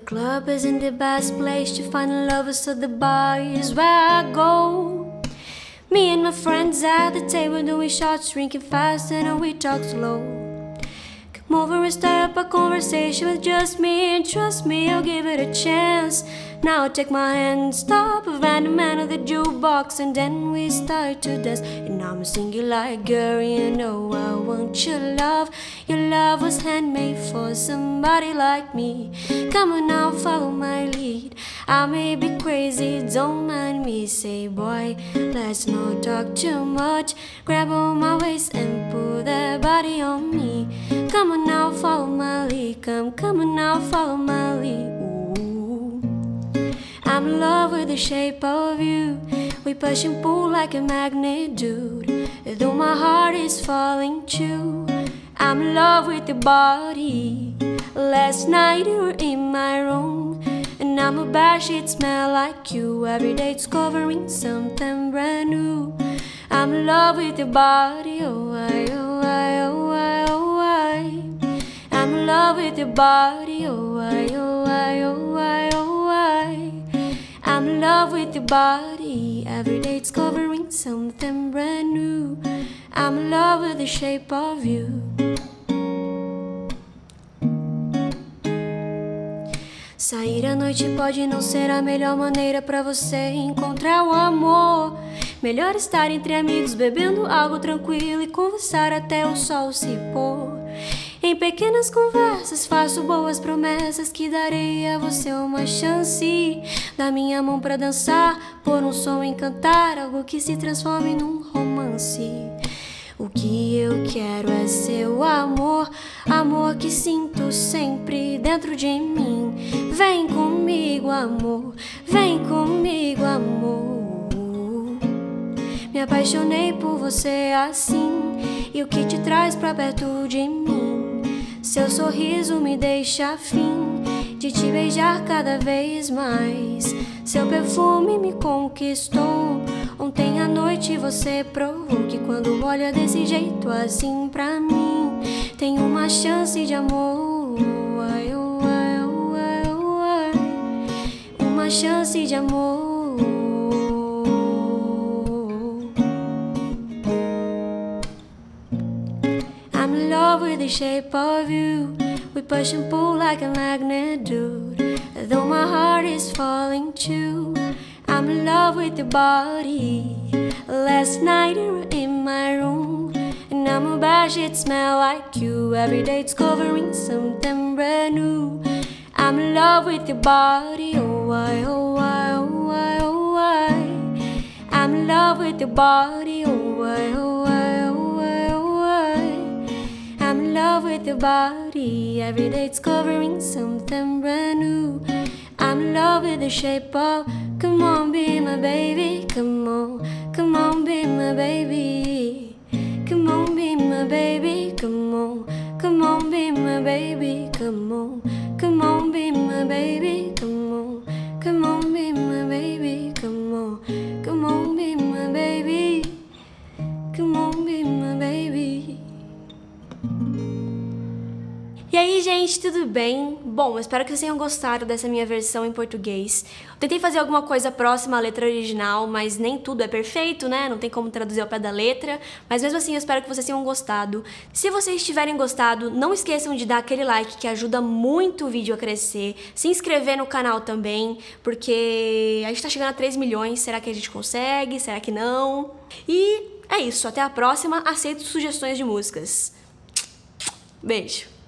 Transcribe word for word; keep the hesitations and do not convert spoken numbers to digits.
The club isn't the best place to find a lover, so the bar is where I go. Me and my friends at the table doing shots, drinking fast and we talk slow. Come over and start up a conversation with just me, and trust me, I'll give it a chance. Now I take my hand, stop a random man at the jukebox, and then we start to dance. And I'm singing like, girl, you know I want your love. Your love was handmade for somebody like me. Come on now, follow my lead. I may be crazy, don't mind me. Say, boy, let's not talk too much. Grab on my waist and put that body on me. Come on now, follow my lead. Come, come on now, follow my lead. Ooh. I'm in love with the shape of you. We push and pull like a magnet, dude. Though my heart is falling too, I'm in love with your body. Last night you were in my room, and I'm a bad shit smell like you. Every day discovering something brand new. I'm in love with your body, oh I, oh I, oh I, oh I. I'm in love with your body, oh I, oh I, oh I, oh I. I'm in love with your body. Every day discovering something brand new. I'm in love with the shape of you. Sair à noite pode não ser a melhor maneira pra você encontrar o amor. Melhor estar entre amigos, bebendo algo tranquilo e conversar até o sol se pôr. Em pequenas conversas faço boas promessas que darei a você uma chance. Da minha mão pra dançar, pôr um som em cantar, algo que se transforme num romance. O que eu quero é seu amor, amor que sinto sempre dentro de mim. Vem comigo, amor, vem comigo, amor. Me apaixonei por você assim, e o que te traz pra perto de mim? Seu sorriso me deixa afim de te beijar cada vez mais. Seu perfume me conquistou. Ontem à noite você provou que quando olha desse jeito assim pra mim, tem uma chance de amor. Ai, oh, ai, oh, ai, oh, ai. Uma chance de amor. I'm in love with the shape of you. We push and pull like a magnet, dude. Though my heart is falling too, I'm in love with your body. Last night you were in my room, and I'm a bad shit smell like you. Every day discovering something brand new. I'm in love with your body, oh I, oh I, oh I, oh I. I'm in love with your body, oh I, oh I, oh I, oh I. I'm in love with your body. Every day discovering something brand new. I'm in love with the shape of. Come on, be my baby. Come on, come on, be my baby. Come on, be my baby. Come on, come on, be my baby. Come on, come on, be my baby. Come on, come on, be my baby. Come on, come on, be my baby. Come on, be my baby. E aí, gente, tudo bem? Bom, eu espero que vocês tenham gostado dessa minha versão em português. Eu tentei fazer alguma coisa próxima à letra original, mas nem tudo é perfeito, né? Não tem como traduzir ao pé da letra. Mas mesmo assim, eu espero que vocês tenham gostado. Se vocês tiverem gostado, não esqueçam de dar aquele like, que ajuda muito o vídeo a crescer. Se inscrever no canal também, porque a gente tá chegando a três milhões. Será que a gente consegue? Será que não? E é isso, até a próxima. Aceito sugestões de músicas. Beijo!